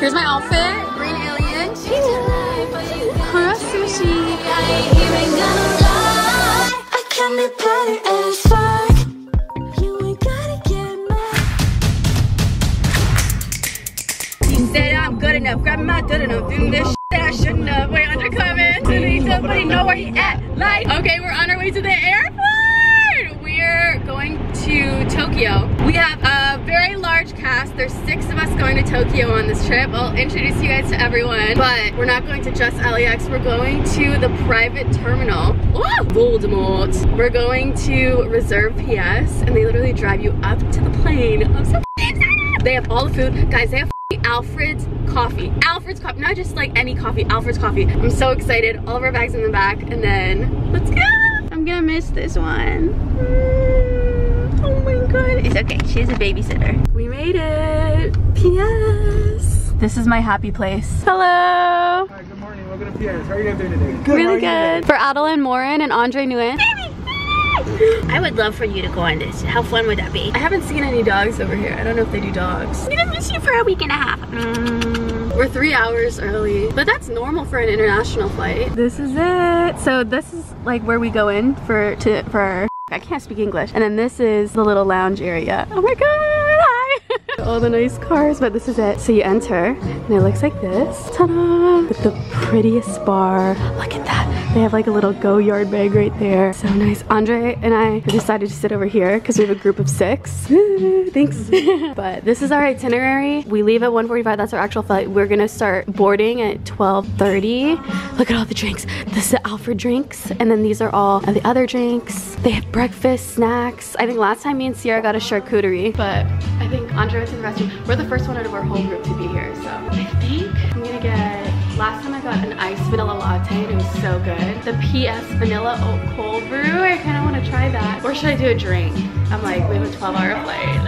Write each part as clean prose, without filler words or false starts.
Here's my outfit. Green alien. Kura Sushi. I can be better as fuck. You ain't gotta get mad. You said I'm good enough. Grab my good enough. Doing this shit that I shouldn't have. Wait, undercoming. Need somebody know where he at. Like, okay, we're on our way to the airport. We're going to Tokyo. We have a very large cast. There's 6 of us going to Tokyo on this trip. I'll introduce you guys to everyone, but we're not going to just LAX. We're going to the private terminal. Oh, Voldemort. We're going to reserve PS, and they literally drive you up to the plane. I'm so excited. They have all the food. Guys, they have Alfred's coffee. Alfred's coffee. Not just like any coffee. Alfred's coffee. I'm so excited. All of our bags in the back, and then let's go. I'm gonna miss this one. Oh my god. It's okay. She has a babysitter. We made it. PS. This is my happy place. Hello. Hi, good morning. Welcome to PS. How are you guys doing today? Good. Really good. For Adeline Morin and Andre Nguyen. I would love for you to go on this. How fun would that be? I haven't seen any dogs over here. I don't know if they do dogs. I'm gonna miss you for a week and a half. We're 3 hours early, but that's normal for an international flight. This is it. So this is like where we go in for I can't speak English. And then this is the little lounge area. Oh my god, hi! All the nice cars, but this is it. So you enter, and it looks like this. Ta-da! With the prettiest bar. Look at that. They have like a little Goyard bag right there. So nice. Andre and I decided to sit over here because we have a group of 6. Thanks. But this is our itinerary. We leave at 1:45. That's our actual flight. We're going to start boarding at 12:30. Look at all the drinks. This is the Alfred drinks. And then these are all the other drinks. They have breakfast, snacks. I think last time me and Sierra got a charcuterie. But I think Andre was in the restroom. We're the first one out of our whole group to be here. So I think I'm going to get... Last time I got an iced vanilla latte and it was so good. The PS vanilla oat cold brew, I kind of want to try that. Or should I do a drink? I'm like, we have a 12-hour flight.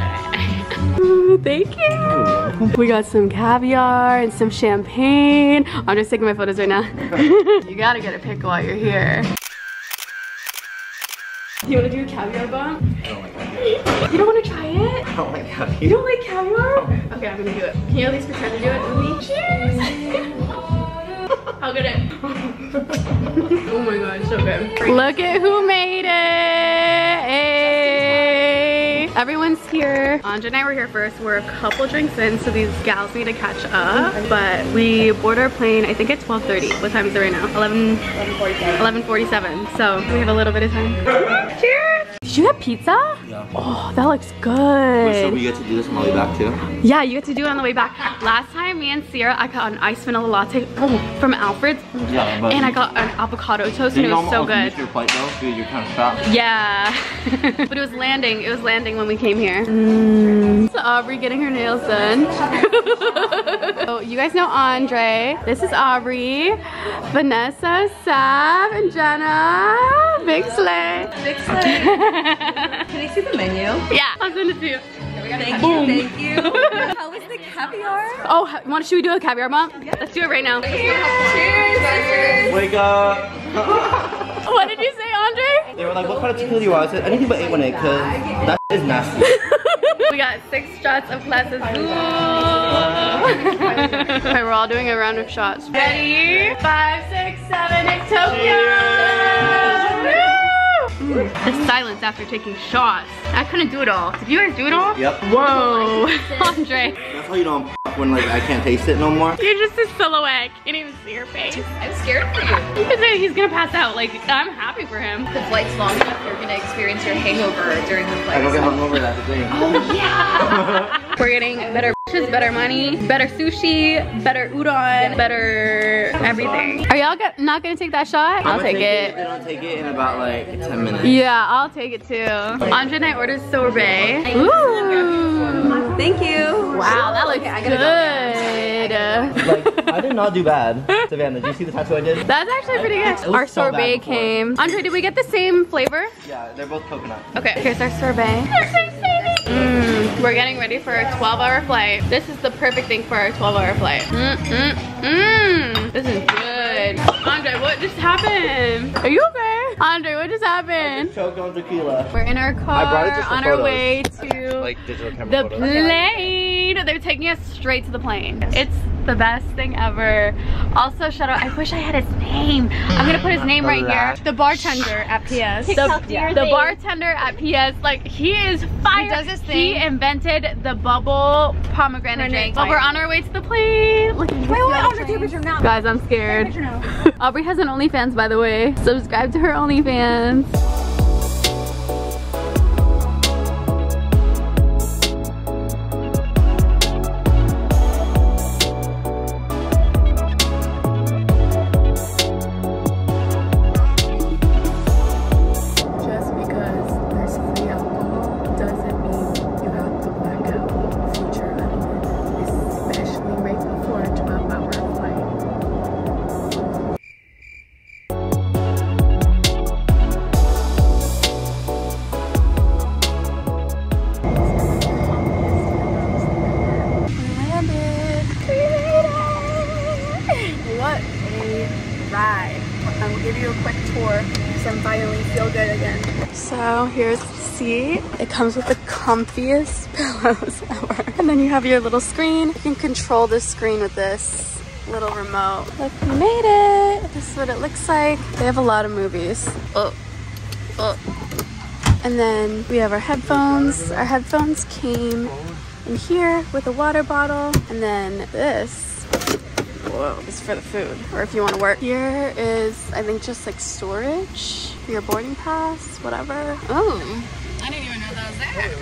Ooh, thank you. We got some caviar and some champagne. I'm just taking my photos right now. You gotta get a pick while you're here. You wanna do a caviar bomb? I don't like caviar. You don't wanna try it? I don't like caviar. You don't like caviar? Okay, I'm gonna do it. Can you at least pretend to do it with me? Cheers! How good it? Oh my god, so good. Look at who made it! Hey! Everyone's here. Anja and I were here first. We're a couple drinks in, so these gals need to catch up. But we board our plane, I think at 12:30. What time is it right now? 11:47. 11:47. So we have a little bit of time. Cheers! Did you have pizza? Yeah. Oh, that looks good. Wait, so we get to do this on the way back too? Yeah, you get to do it on the way back. Last time, me and Sierra, I got an iced vanilla latte from Alfred's. Yeah, but and I got an avocado toast, and it was so good. Did you almost miss your flight though? Dude, you're kind of fat. Yeah. But it was landing when we came here. So Aubrey getting her nails done. So you guys know Andre. This is Aubrey, Vanessa, Sav, and Jenna. Big slay. Big slay. Can I see the menu? Yeah, I'll send it to you. Thank you. How was the caviar? Oh, should we do a caviar bomb? Yeah. Let's do it right now. Cheers. Wake up. What did you say, Andre? They were like, what kind of tequila do you want? I said, anything but 818, because that is nasty. We got 6 shots of glasses. Okay, we're all doing a round of shots. Ready? 5, 6, 7, it's Tokyo! Cheers. The silence after taking shots. I couldn't do it all. Did you guys do it all? Yep. Whoa, Andre. That's how you know I'm when like I can't taste it no more. You're just a silhouette. Can't even see your face. I'm scared for you. He's gonna pass out. Like I'm happy for him. The flight's long enough. You're gonna experience your hangover during the flight. I don't get hungover. That's the thing. Oh yeah. We're getting better. Better money, better sushi, better udon, better everything. Are y'all not gonna take that shot? I'll take it. They don't take it in about like 10 minutes. Yeah, I'll take it too. Andre and I ordered sorbet. Ooh. Thank you. Wow, that looks good. Like, I did not do bad. Savannah, did you see the tattoo I did? That's actually pretty good. Our sorbet came. Andre, did we get the same flavor? Yeah, they're both coconut. Okay, here's our sorbet. We're getting ready for a 12-hour flight. This is the perfect thing for our 12-hour flight. This is good. Andre, what just happened? Are you okay? Andre, what just happened? I just choked on tequila. We're in our car on our way to the plane. They're taking us straight to the plane. It's the best thing ever. Also, shout out, I wish I had his name. I'm gonna put his name right here. The bartender at PS. The bartender at PS, like, he is fire. He does his thing. He invented the bubble pomegranate drink. But we're on our way to the plane. Wait, guys, I'm scared. Aubrey has an OnlyFans, by the way. Subscribe to her OnlyFans. So here's the seat. It comes with the comfiest pillows ever. And then you have your little screen. You can control this screen with this little remote. Look, we made it. This is what it looks like. They have a lot of movies. And then we have our headphones. Our headphones came in here with a water bottle. And then this. Whoa, it's for the food, or if you want to work. Here is, I think, just like storage, your boarding pass, whatever. Oh, I didn't even know that was there.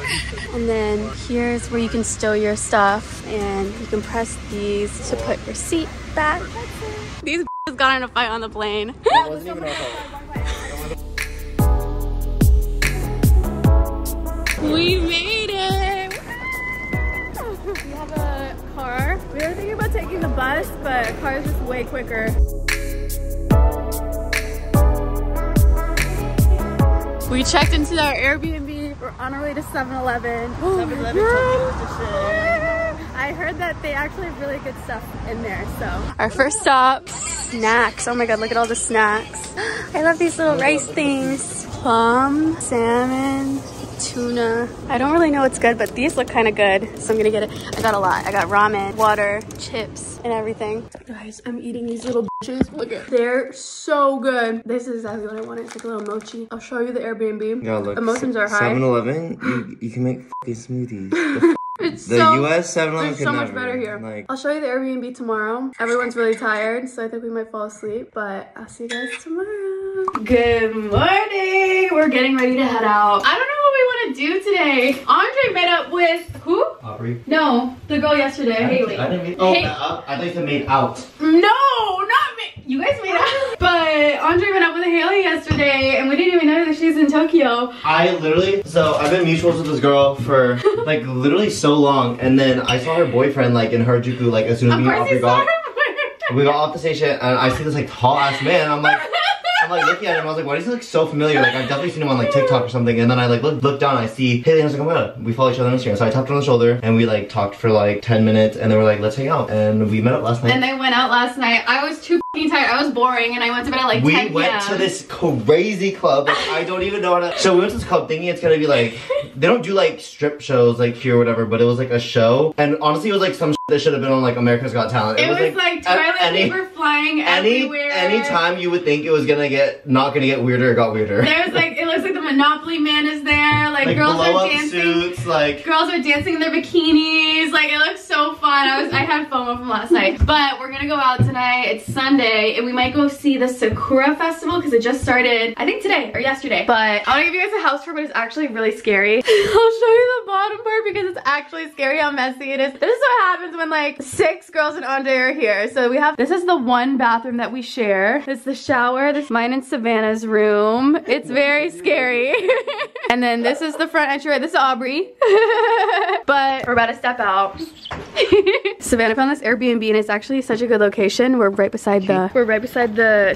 And then here's where you can stow your stuff, and you can press these to put your seat back. These b****s got in a fight on the plane. It wasn't even a fight. We made it! We have a car. We were thinking about taking the bus, but a car is just way quicker. We checked into our Airbnb. We're on our way to 7-Eleven. Oh, 7-Eleven took us to shit. I heard that they actually have really good stuff in there, so. Our first stop, snacks. Oh my God, look at all the snacks. I love these little rice things. Plum, salmon, tuna. I don't really know what's good, but these look kind of good, so I'm gonna get it. I got a lot. I got ramen, water, chips, and everything. Guys, I'm eating these little bitches. Look at, they're so good. This is exactly what I wanted. It's like a little mochi. I'll show you the Airbnb. Yeah, look, emotions are high. 7-Eleven, you can make fucking smoothies. The US 7-Eleven could never. It's so much better here. Like, I'll show you the Airbnb tomorrow. Everyone's really tired, so I think we might fall asleep, but I'll see you guys tomorrow. Good morning. We're getting ready to head out. I don't know what we want to do today. Andre met up with who? Aubrey. No, the girl yesterday, Haley. I didn't meet up. I think they made out. No, not me. You guys made out. But Andre met up with Haley yesterday, and we didn't even know that she's in Tokyo. I literally, so I've been mutuals with this girl for like literally so long, and then I saw her boyfriend like in Harajuku, like as soon as me and Aubrey got, we got off the station, and I see this like tall ass man, and I'm like looking at him, I was like, why does he look so familiar? Like, I've definitely seen him on like TikTok or something. And then I like look down, and I see Haley, and I was like, oh my God, we follow each other on Instagram. So I tapped her on the shoulder, and we like talked for like 10 minutes, and then we're like, let's hang out. And we met up last night. And they went out last night. I was too f***ing tired. I was boring, and I went to bed at like 10 p.m. We went to this crazy club. Like, I don't even know how to. So we went to this club thinking it's gonna be like, they don't do like strip shows like here or whatever, but it was like a show. And honestly, it was like some that should have been on like America's Got Talent. It was like toilet paper flying everywhere. Anytime you would think it was gonna get not gonna get weirder, it got weirder. There's like, it looks like the Monopoly man is there. Like girls are dancing, suits, like girls are dancing in their bikinis. Like, it looks so fun. I had FOMO from last night. But we're gonna go out tonight. It's Sunday, and we might go see the Sakura Festival because it just started. I think today or yesterday. But I want to give you guys a house tour, but it's actually really scary. I'll show you the bottom part because it's actually scary how messy it is. This is what happens when like 6 girls and Andre are here. So we have, this is the one bathroom that we share. This is the shower. This is mine and Savannah's room. It's very scary. And then this is the front entryway. This is Aubrey. But we're about to step out. Savannah found this Airbnb, and it's actually such a good location. We're right beside the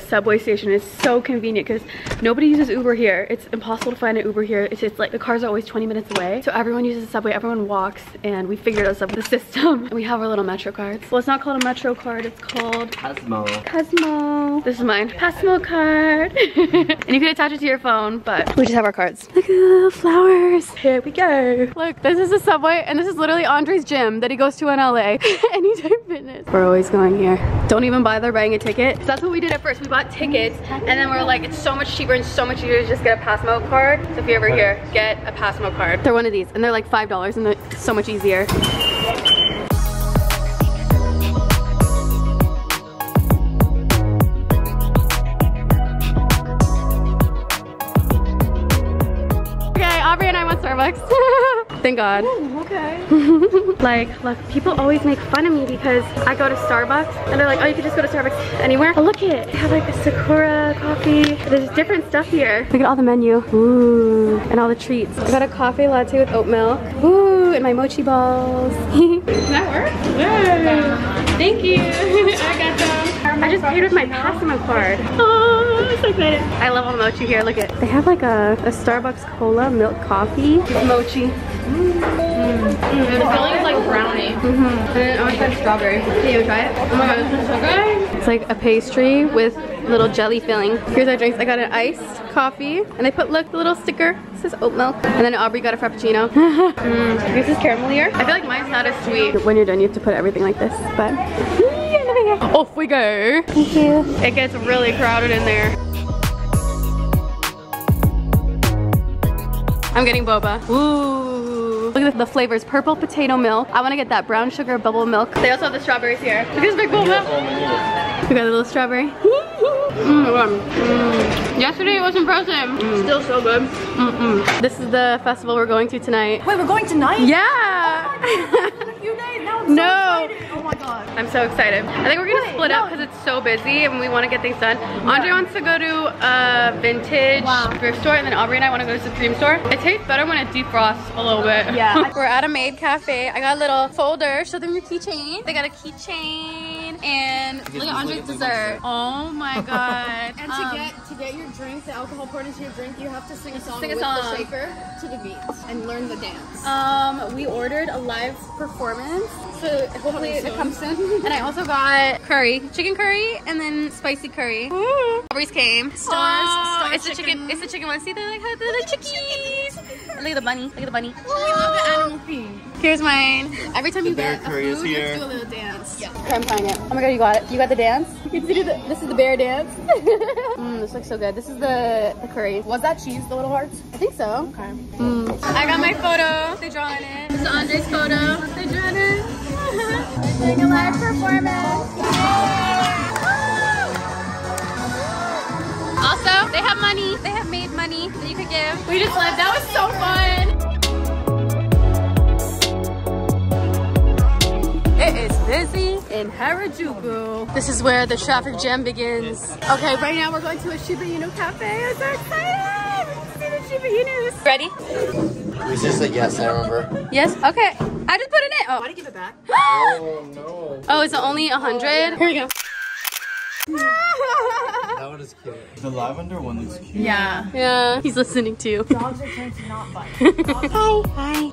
subway station. It's so convenient because nobody uses Uber here. It's impossible to find an Uber here. It's like the cars are always 20 minutes away. So everyone uses the subway. everyone walks, and we figured out the system. We have our little Metro cards. Well, it's not called a Metro card, it's called Pasmo. Pasmo. This is mine. Pasmo card. And you can attach it to your phone, but we just have our cards. Look at the flowers. Here we go. Look, this is the subway, and this is literally Andre's gym that he goes to in LA. Anytime Fitness. We're always going here. Don't even bother buying a ticket. So that's what we did at first. We bought tickets, and then we're like, it's so much cheaper and so much easier to just get a Pasmo card. So if you're ever here, get a Pasmo card. They're one of these, and they're like $5, and they're so much easier. Thank God. Ooh, okay. Look, people always make fun of me because I go to Starbucks and they're like, oh, you could just go to Starbucks anywhere. Oh, look at it. They have like a Sakura coffee. There's different stuff here. Look at all the menu. Ooh, and all the treats. I got a coffee latte with oat milk. Ooh, and my mochi balls. Does that work? Yeah. Thank you. I got them. I just paid with my Pasmo card. Oh. I'm so excited. I love all the mochi here, look at it. They have like a Starbucks cola milk coffee. Mochi. And the filling is like brownie. And then I always have strawberry. Can you try it? Oh my god, this is so good. It's like a pastry with little jelly filling. Here's our drinks. I got an iced coffee, and they put, look, the little sticker. It says oat milk. And then Aubrey got a frappuccino. This is caramelier. I feel like mine's not as sweet. When you're done, you have to put everything like this, but off we go. Thank you. It gets really crowded in there. I'm getting boba. Ooh. Look at the flavors. Purple potato milk. I want to get that brown sugar bubble milk. They also have the strawberries here. Look at this big boba. We got a little strawberry. Yesterday it wasn't frozen. Still so good. This is the festival we're going to tonight. Wait, we're going tonight? Yeah. Oh my God. No. Oh my god. I'm so excited. I think we're gonna split up because it's so busy and we want to get things done. Andre wants to go to a vintage thrift store, and then Aubrey and I want to go to Supreme store. It tastes better when it defrosts a little bit. Yeah. We're at a maid cafe. I got a little folder. Show them your keychain. They got a keychain and look at Andre's dessert. Oh my god. And to get your drink, the alcohol poured into your drink, you have to sing a song with the shaker to the beats and learn the dance. We ordered a live performance. So hopefully it comes soon. And I also got curry, chicken curry, and then spicy curry. Aubrey's came. Stars. It's the chicken. It's the chicken one. See, they're like, oh, they're the chickies. Look at the bunny. Look at the bunny. I love the animal theme. Here's mine. Every time you get a food, you do a little dance. Yeah. I'm trying it. Oh my god, you got it. You got the dance. You can see this is the bear dance. This looks so good. This is the curry. Was that cheese, the little hearts? I think so. Okay. I got my photo. They draw on it. This is Andre's photo. They draw on it. We're doing a live performance. Yay! Also, they have money. They have made money that you could give. We just lived. That was so fun. It is busy in Harajuku. This is where the traffic jam begins. Okay, right now we're going to a Shiba Inu Cafe. I'm so excited. We're going to see the Shiba Inus. Ready? Is this a yes? I remember. Yes. Okay. I just put in it. Oh. Why do you give it back? Oh no. Oh, it's only 100. Oh, yeah. Here we go. That one is cute. The lavender one looks cute. Yeah. Yeah. He's listening to you. Dogs are trained to not bite. Hi. Hi.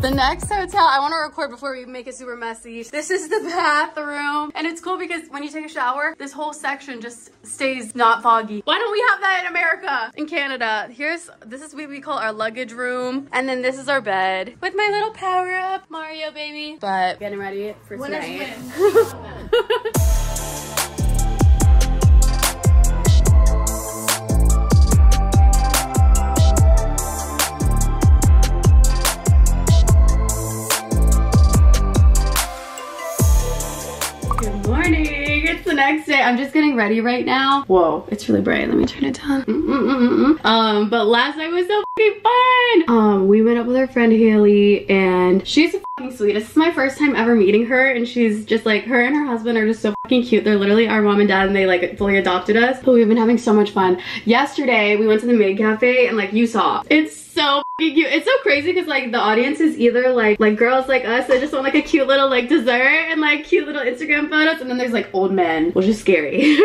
The next hotel, I want to record before we make it super messy. This is the bathroom. And it's cool because when you take a shower, this whole section just stays not foggy. Why don't we have that in America? In Canada, this is what we call our luggage room. And then this is our bed with my little power up Mario baby. But getting ready for tonight. Next day, I'm just getting ready right now. Whoa, it's really bright. Let me turn it down. But last night was so fucking fun. We met up with our friend Haley, and she's fucking sweet. This is my first time ever meeting her, and she's just like, her and her husband are just so fucking cute. They're literally our mom and dad, and they like fully adopted us. But we've been having so much fun. Yesterday, we went to the maid cafe, and like you saw, it's so fucking cute. It's so crazy because like the audience is either like girls like us that just want like a cute little like dessert and like cute little Instagram photos, and then there's like old men, which is scary.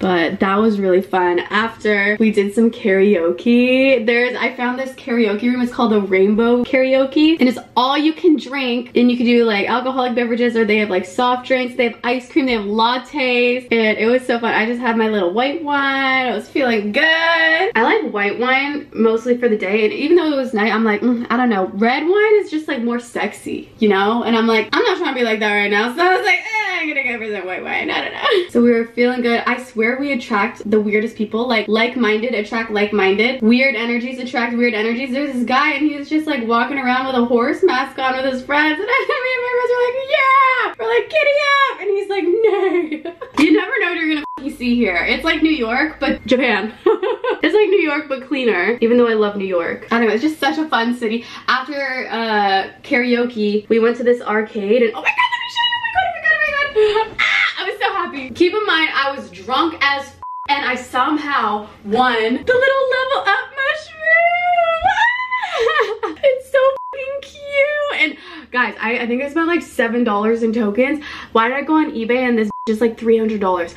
But that was really fun. After we did some karaoke, I found this karaoke room. It's called the Rainbow Karaoke, and it's all you can drink, and you can do like alcoholic beverages, or they have like soft drinks, they have ice cream, they have lattes, and it was so fun. I just had my little white wine. I was feeling good. I like white wine mostly for the day, and even though it was night, I'm like, I don't know, red wine is just like more sexy, you know? And I'm like, I'm not trying to be like that right now, so I was like, I'm gonna go for that white wine, I don't know. So we were feeling good. I swear we attract the weirdest people, like-minded attract like-minded, weird energies attract weird energies. There's this guy and he was just like walking around with a horse mask on with his friends, and me and my friends were like, yeah! We're like, giddy up! And he's like, no. You never know what you're gonna see here. It's like New York, but Japan. It's like New York, but cleaner, even though I love New York. I don't know, it's just such a fun city. After karaoke, we went to this arcade, and oh my god, let me show you, oh my god. Ah, I was so happy. Keep in mind, I was drunk as f and I somehow won the little level up mushroom. It's so f***ing cute. And guys, I think I spent like $7 in tokens. Why did I go on eBay and this just like $300? $300!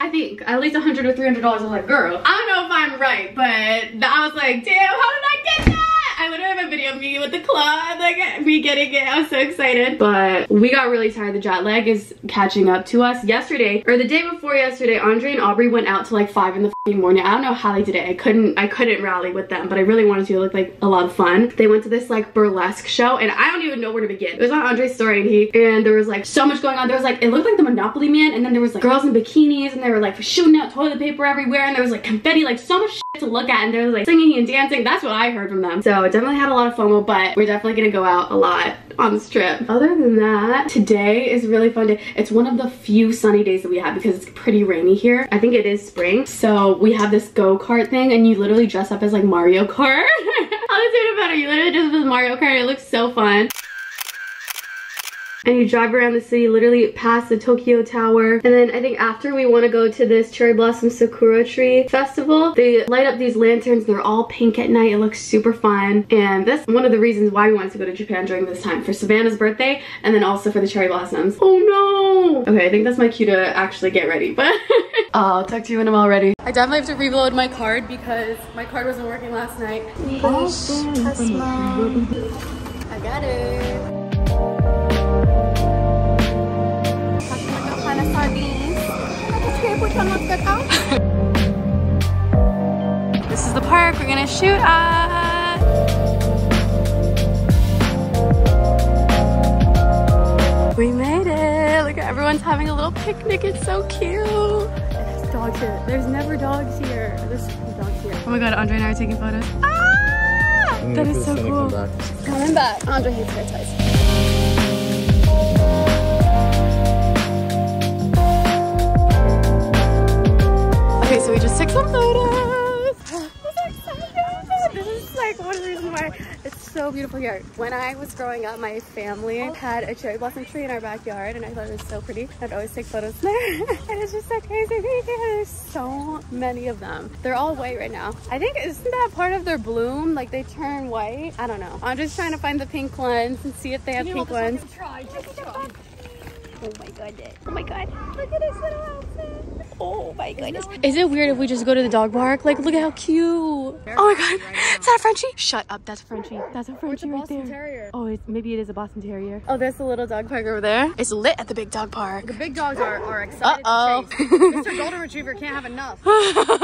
I think at least $100 or $300. I was like, girl, I don't know if I'm right, but I was like, damn, how did I get that? I literally have a video of me with the claw, like me getting it. I was so excited. But we got really tired. The jet lag is catching up to us. Yesterday, or the day before yesterday, Andre and Aubrey went out to like 5 in the morning. I don't know how they did it. I couldn't rally with them, but I really wanted to. It looked like a lot of fun. They went to this like burlesque show, and I don't even know where to begin. It was on Andre's story, and there was like so much going on. There was like, it looked like the Monopoly Man, and then there was like girls in bikinis, and they were like shooting out toilet paper everywhere, and there was like confetti, like so much shit to look at, and they were like singing and dancing. That's what I heard from them. So I definitely had a lot of FOMO, but we're definitely gonna go out a lot on this trip. Other than that, today is really fun day. It's one of the few sunny days that we have because it's pretty rainy here. I think it is spring. So we have this go-kart thing, and you literally dress up as like Mario Kart. I'll do it better. You literally dress up as Mario Kart. It looks so fun. And you drive around the city, literally past the Tokyo Tower. And then I think after, we want to go to this Cherry Blossom Sakura Tree Festival. They light up these lanterns. They're all pink at night. It looks super fun. And that's one of the reasons why we wanted to go to Japan during this time. For Savannah's birthday, and then also for the cherry blossoms. Oh no! Okay, I think that's my cue to actually get ready, but I'll talk to you when I'm all ready. I definitely have to reload my card because my card wasn't working last night. Oh, I got it. This is the park we're gonna shoot at. We made it. Look, everyone's having a little picnic. It's so cute. There's dogs here. There's never dogs here. There's dogs here. Oh my god, Andre and I are taking photos. Ah! That is so cool. Coming back. Andre hates hair ties. Okay, so we just took some photos. I'm so excited. This is like one of the reasons why it's so beautiful here. When I was growing up, my family had a cherry blossom tree in our backyard, and I thought it was so pretty. I'd always take photos there. And it's just so crazy. There's so many of them. They're all white right now. I think, isn't that part of their bloom? Like they turn white? I don't know. I'm just trying to find the pink ones and see if they have pink ones. Try. Oh my god. Oh my god. Look at this little outfit. Oh my goodness. Is it weird if we just go to the dog park? Like, look at how cute. Oh my god. Is that a Frenchie? Shut up. That's a Frenchie. That's a Frenchie right there. Terrier. Oh, maybe it is a Boston Terrier. Oh, there's the little dog park over there. It's lit at the big dog park. The big dogs are excited to chase. Mr. Golden Retriever can't have enough. Look at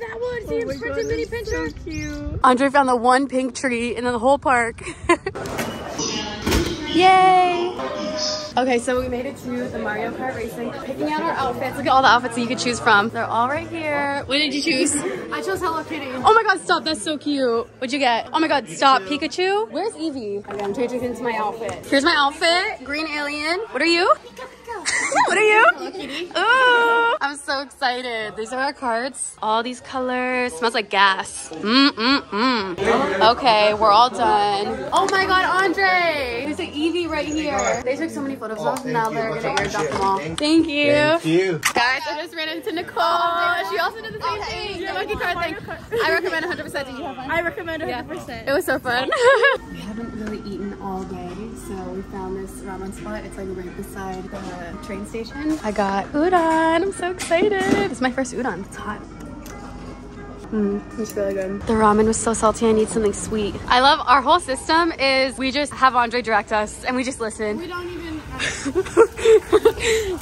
that one. See, it's Frenchie mini pincher. So cute. Andre found the one pink tree in the whole park. Yay! Okay, so we made it to the Mario Kart racing. Picking out our outfits. Look at all the outfits that you could choose from. They're all right here. What did you choose? I chose Hello Kitty. Oh my god, stop. That's so cute. What'd you get? Oh my god, stop. Pikachu? Where's Eevee? Okay, I'm changing into my outfit. Here's my outfit. Green alien. What are you? What are you? Hello Kitty. Ooh. I'm so excited. These are our carts. All these colors. Smells like gas. Okay, we're all done. Oh my god, Andre! There's an Eevee right here. They took so many photos of us, now they're gonna airdrop them all. Thank you. Guys, I just ran into Nicole. She also did the same thing. The monkey card thing. I recommend 100%. Did you have fun? I recommend 100%. Yeah. It was so fun. We haven't really eaten all day, so we found this ramen spot. It's like right beside the train station. I got udon. I'm so excited. It's my first udon. It's hot. It's really good. The ramen was so salty. I need something sweet. I love our whole system is we just have Andre direct us and we just listen. We don't even ask.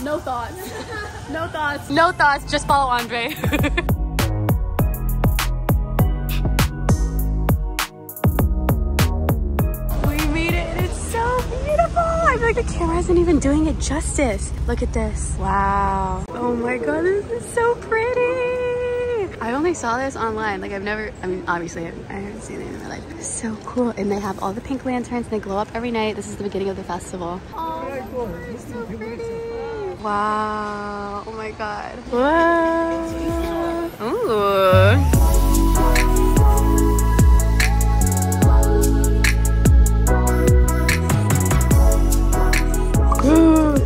No thoughts. No thoughts. No thoughts. Just follow Andre. I feel like the camera isn't even doing it justice. Look at this. Wow. Oh my god, this is so pretty. I only saw this online. Like I've never, I mean, obviously I haven't seen it in my life. It's so cool. And they have all the pink lanterns. They glow up every night. This is the beginning of the festival. Oh, that's really so pretty. Wow. Oh my god. Whoa. Ooh.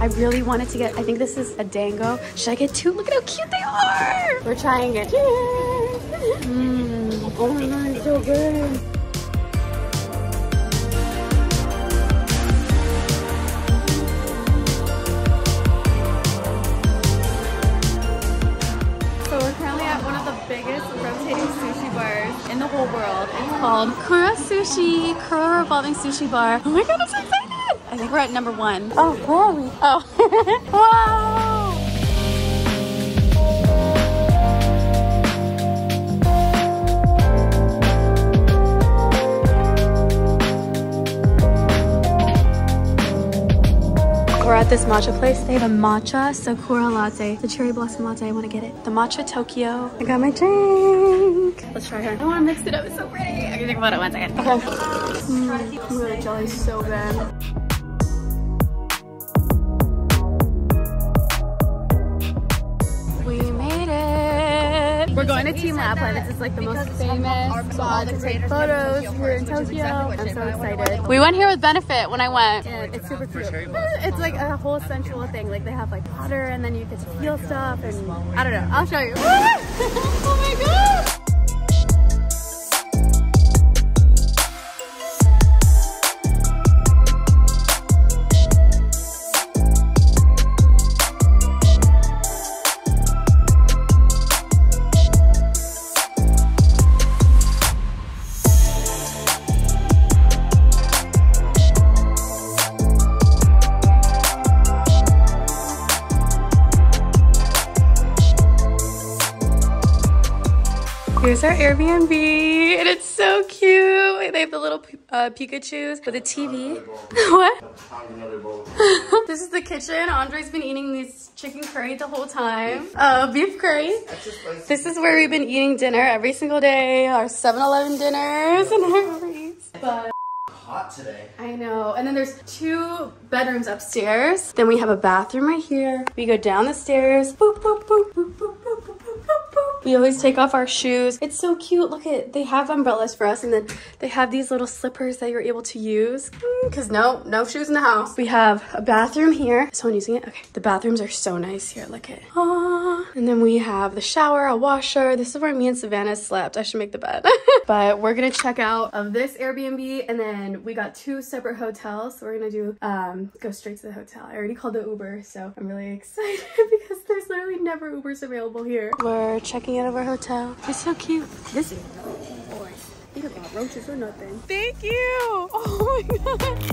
I really wanted to get, I think this is a dango. Should I get two? Look at how cute they are! We're trying it. Oh my god, it's so good. So we're currently at one of the biggest rotating sushi bars in the whole world. It's called Kura Sushi, Kura Revolving Sushi Bar. Oh my god, I'm so excited! I think we're at number one. Oh, where are we? Oh. Whoa! We're at this matcha place. They have a matcha Sakura latte. The cherry blossom latte, I want to get it. The matcha Tokyo. I got my drink. Let's try her. I want to mix it up, it's so pretty. I can think about it one second. Okay. The jelly's so good. We're going to Team Lab Planets. It's like the most famous spot to take photos here in Tokyo. I'm so excited. We went here with Benefit when I went. And it's super cute. It's like a whole sensual thing. Like they have like water and then you get to feel stuff and I don't know. I'll show you. Oh my god! Here's our Airbnb, and it's so cute. They have the little Pikachus with a TV. What? This is the kitchen. Andre's been eating this chicken curry the whole time. Beef curry. This is where we've been eating dinner every single day. Our 7-Eleven dinners and everything. But hot today. I know. And then there's two bedrooms upstairs. Then we have a bathroom right here. We go down the stairs. Boop, boop, boop, boop, boop, boop, boop. We always take off our shoes. It's so cute. Look at, they have umbrellas for us and then they have these little slippers that you're able to use because no shoes in the house. We have a bathroom here. Is someone using it? Okay. The bathrooms are so nice here. Look at it. And then we have the shower, a washer. This is where me and Savannah slept. I should make the bed. But we're going to check out of this Airbnb and then we got two separate hotels. So we're going to do, go straight to the hotel. I already called the Uber, so I'm really excited because there's literally never Ubers available here. We're checking out of our hotel. It's so cute. This is no boy. Think about roaches or nothing. Thank you. Oh my god.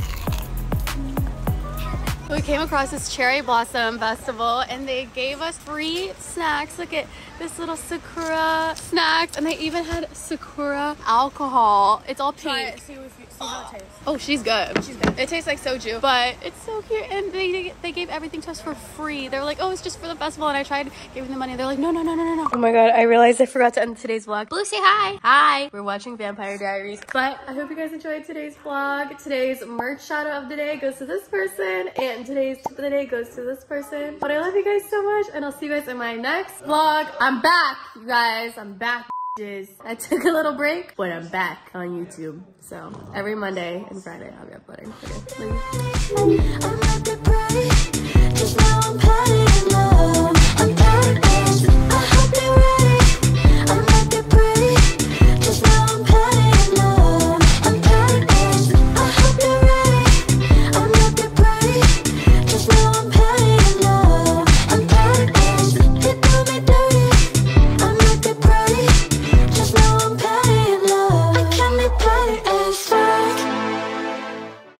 We came across this cherry blossom festival and they gave us free snacks. Look at this little Sakura snacks and they even had Sakura alcohol. It's all pink. Try it. See how it tastes. Oh, she's good. She's good. It tastes like soju, but it's so cute. And they gave everything to us for free. They were like, oh, it's just for the festival. And I tried giving them money. They're like, no. Oh my god, I realized I forgot to end today's vlog. Blue, say hi. Hi. We're watching Vampire Diaries. But I hope you guys enjoyed today's vlog. Today's merch shout out of the day goes to this person. And and today's tip of the day goes to this person. But I love you guys so much, and I'll see you guys in my next vlog. I'm back, you guys. I'm back, bitches. I took a little break, but I'm back on YouTube. So every Monday and Friday, I'll be uploading. Okay.